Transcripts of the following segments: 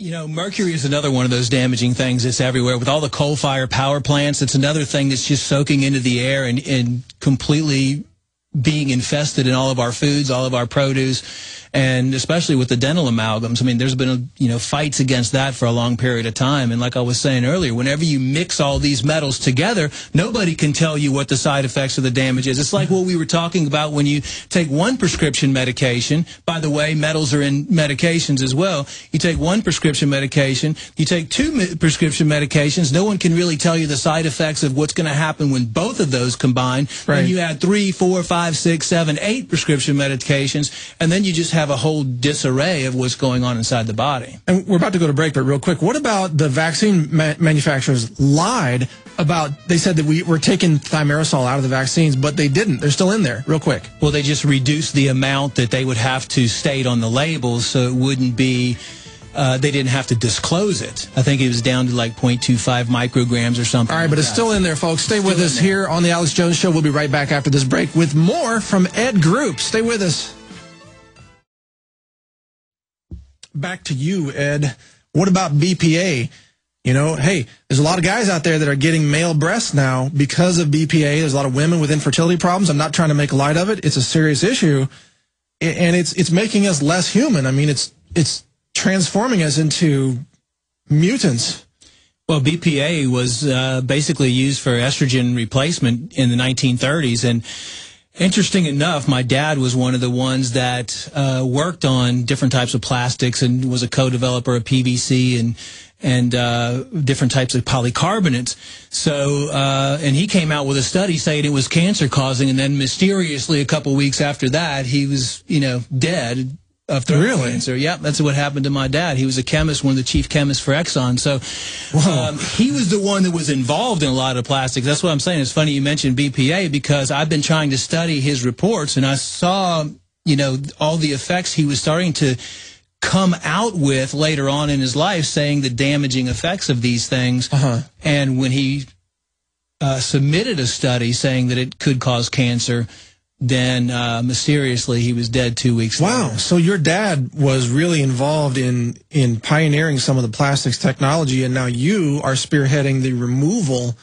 You know, mercury is another one of those damaging things that's everywhere. With all the coal-fired power plants, it's another thing that's just soaking into the air and completely being infested in all of our foods, all of our produce, and especially with the dental amalgams. I mean, there's been, you know, fights against that for a long period of time. And like I was saying earlier, whenever you mix all these metals together, nobody can tell you what the side effects of the damage is. It's like what we were talking about when you take one prescription medication. By the way, metals are in medications as well. You take one prescription medication, you take two prescription medications, no one can really tell you the side effects of what's going to happen when both of those combine. Right. Then you add 3, 4, 5, 6, 7, 8 prescription medications, and then you just have a whole disarray of what's going on inside the body. And we're about to go to break, but real quick, what about the vaccine manufacturers lied about, they said that we were taking thimerosal out of the vaccines, but they didn't. They're still in there, real quick. Well, they just reduced the amount that they would have to state on the labels, so it wouldn't be, they didn't have to disclose it. I think it was down to like 0.25 micrograms or something. All right, but it's still in there, folks. Stay with us here on The Alex Jones Show. We'll be right back after this break with more from Ed Group. Stay with us. Back to you, Ed. What about BPA? You know, hey, there's a lot of guys out there that are getting male breasts now because of BPA. There's a lot of women with infertility problems. I'm not trying to make light of it. It's a serious issue, and it's making us less human. I mean, it's transforming us into mutants. Well, BPA was basically used for estrogen replacement in the 1930s, and interesting enough, my dad was one of the ones that worked on different types of plastics and was a co-developer of PVC and different types of polycarbonates. So, and he came out with a study saying it was cancer-causing, and then mysteriously a couple weeks after that, he was, you know, dead of throat cancer. Yep, that's what happened to my dad. He was a chemist, one of the chief chemists for Exxon. So he was the one that was involved in a lot of plastics. That's what I'm saying. It's funny you mentioned BPA because I've been trying to study his reports, and I saw, you know, all the effects he was starting to come out with later on in his life, saying the damaging effects of these things. And when he submitted a study saying that it could cause cancer, then mysteriously he was dead 2 weeks later. Wow, so your dad was really involved in pioneering some of the plastics technology, and now you are spearheading the removal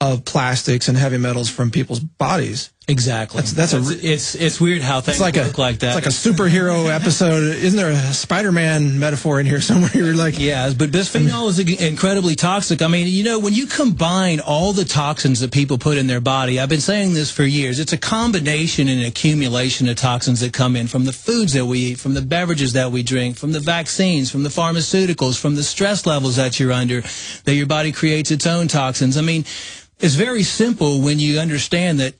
of plastics and heavy metals from people's bodies. Exactly. It's weird how things look like that. It's like a superhero episode. Isn't there a Spider-Man metaphor in here somewhere? You're like, yeah, but bisphenol is incredibly toxic. I mean, you know, when you combine all the toxins that people put in their body, I've been saying this for years, it's a combination and accumulation of toxins that come in from the foods that we eat, from the beverages that we drink, from the vaccines, from the pharmaceuticals, from the stress levels that you're under, that your body creates its own toxins. I mean, it's very simple when you understand that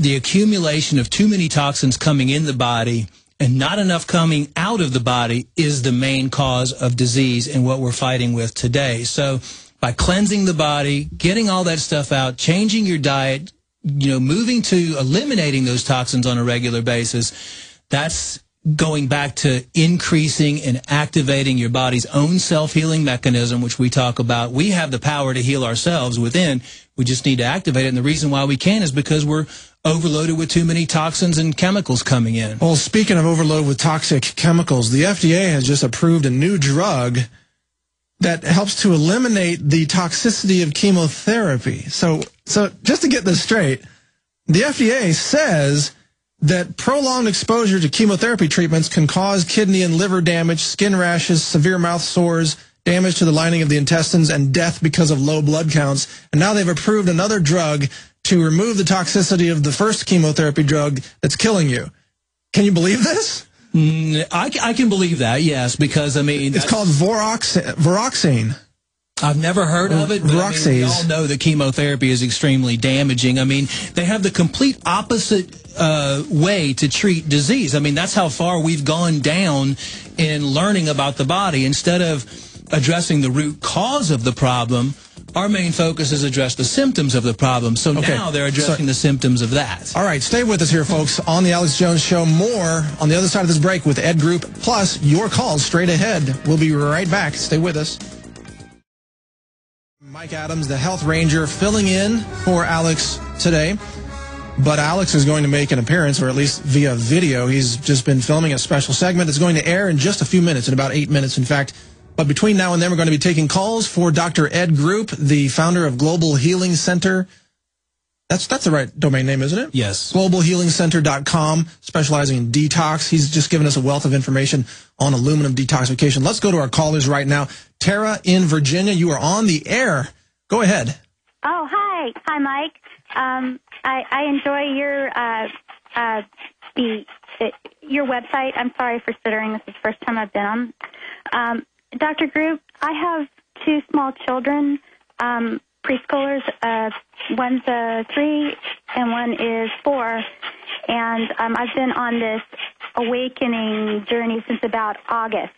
the accumulation of too many toxins coming in the body and not enough coming out of the body is the main cause of disease and what we're fighting with today. So by cleansing the body, getting all that stuff out, changing your diet, you know, moving to eliminating those toxins on a regular basis, that's going back to increasing and activating your body's own self-healing mechanism, which we talk about. We have the power to heal ourselves within. We just need to activate it. And the reason why we can is because we're overloaded with too many toxins and chemicals coming in. Well, speaking of overload with toxic chemicals, the FDA has just approved a new drug that helps to eliminate the toxicity of chemotherapy. So just to get this straight, the FDA says that prolonged exposure to chemotherapy treatments can cause kidney and liver damage, skin rashes, severe mouth sores, damage to the lining of the intestines, and death because of low blood counts. And now they've approved another drug to remove the toxicity of the first chemotherapy drug that's killing you. Can you believe this? I can believe that, yes, because, I mean, it's called Voroxine. I've never heard of it, but I mean, we all know that chemotherapy is extremely damaging. I mean, they have the complete opposite way to treat disease. I mean, that's how far we've gone down in learning about the body. Instead of addressing the root cause of the problem, our main focus is address the symptoms of the problem. So now they're addressing the symptoms of that. All right, stay with us here, folks, on The Alex Jones Show. More on the other side of this break with Ed Group, plus your calls straight ahead. We'll be right back. Stay with us. Mike Adams, the Health Ranger, filling in for Alex today. But Alex is going to make an appearance, or at least via video. He's just been filming a special segment that's going to air in just a few minutes, in about 8 minutes, in fact. But between now and then, we're going to be taking calls for Dr. Ed Group, the founder of Global Healing Center. That's the right domain name, isn't it? Yes. GlobalHealingCenter.com, specializing in detox. He's just given us a wealth of information on aluminum detoxification. Let's go to our callers right now. Tara in Virginia, you are on the air. Go ahead. Oh, hi. Hi, Mike. I enjoy your website. I'm sorry for stuttering. This is the first time I've been on. Dr. Group, I have two small children, preschoolers. One's 3 and one is 4. And I've been on this awakening journey since about August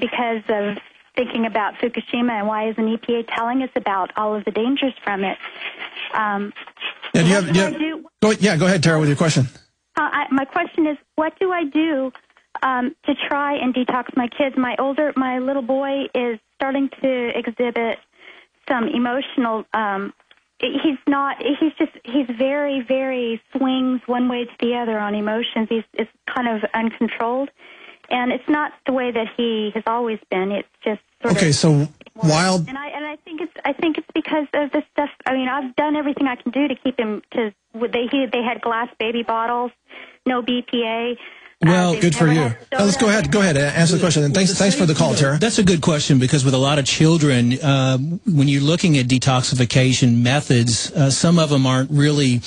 because of thinking about Fukushima and why isn't EPA telling us about all of the dangers from it. Go ahead, Tara, with your question. My question is, what do I do to try and detox my kids? My little boy is starting to exhibit some emotional. He's very, very swings one way to the other on emotions. It's kind of uncontrolled, and it's not the way that he has always been. It's just sort of wild. And I think it's because of the stuff. I mean, I've done everything I can do to keep him to. They had glass baby bottles, no BPA. Well, good for you. Let's go ahead. Go ahead. Answer the question. And thanks for the call, Tara. That's a good question because with a lot of children, when you're looking at detoxification methods, some of them aren't really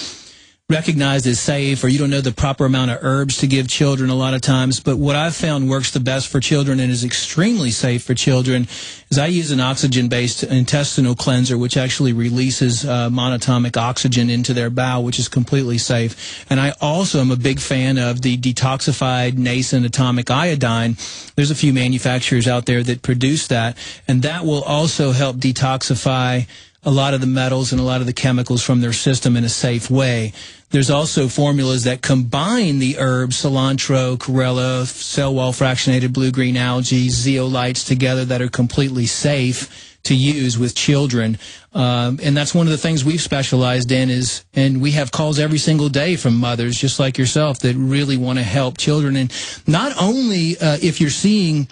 recognized as safe, or you don't know the proper amount of herbs to give children a lot of times. But what I've found works the best for children and is extremely safe for children is I use an oxygen-based intestinal cleanser, which actually releases monatomic oxygen into their bowel, which is completely safe. And I also am a big fan of the detoxified nascent atomic iodine. There's a few manufacturers out there that produce that, and that will also help detoxify a lot of the metals and a lot of the chemicals from their system in a safe way. There's also formulas that combine the herbs, cilantro, corella, cell wall fractionated blue-green algae, zeolites together that are completely safe to use with children. And that's one of the things we've specialized in is, and we have calls every single day from mothers just like yourself that really want to help children. And not only if you're seeing...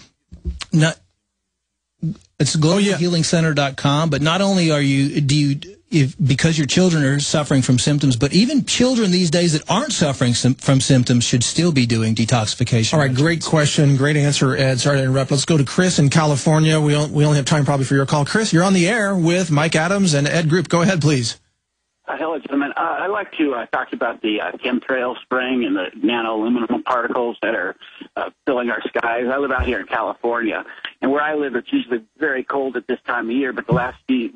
It's globalhealingcenter.com, but not only are you, because your children are suffering from symptoms, but even children these days that aren't suffering from symptoms should still be doing detoxification. All right, great question, great answer, Ed. Sorry to interrupt. Let's go to Chris in California. We only have time probably for your call. Chris, you're on the air with Mike Adams and Ed Group. Go ahead, please. Hello, gentlemen. I'd like to talk about the chemtrail spraying and the nano-aluminum particles that are filling our skies. I live out here in California, and where I live, it's usually very cold at this time of year, but the last few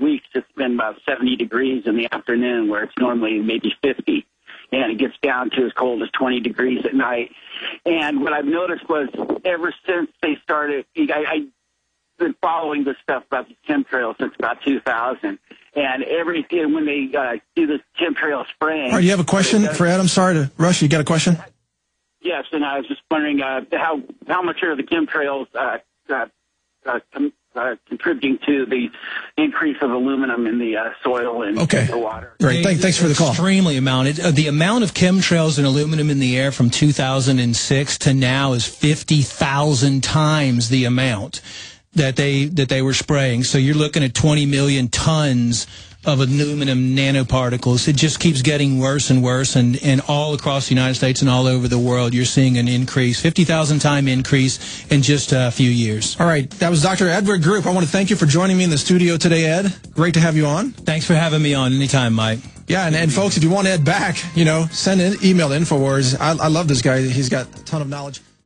weeks, it's been about 70 degrees in the afternoon, where it's normally maybe 50, and it gets down to as cold as 20 degrees at night. And what I've noticed was ever since they started, I've been following this stuff about the chemtrails since about 2000, and everything when they do this chemtrail spraying. All right, you have a question for Ed? I'm sorry to rush. You got a question? Yes, and I was just wondering how much are the chemtrails contributing to the increase of aluminum in the soil and the water. Great. Thanks for the call. Extremely amount. The amount of chemtrails and aluminum in the air from 2006 to now is 50,000 times the amount that they were spraying. So you're looking at 20 million tons of aluminum nanoparticles. It just keeps getting worse and worse, and all across the United States and all over the world, you're seeing an increase, 50,000-time increase in just a few years. All right, that was Dr. Edward Group. I want to thank you for joining me in the studio today, Ed. Great to have you on. Thanks for having me on anytime, Mike. Yeah, and folks, if you want Ed back, send an email to Infowars. I love this guy. He's got a ton of knowledge.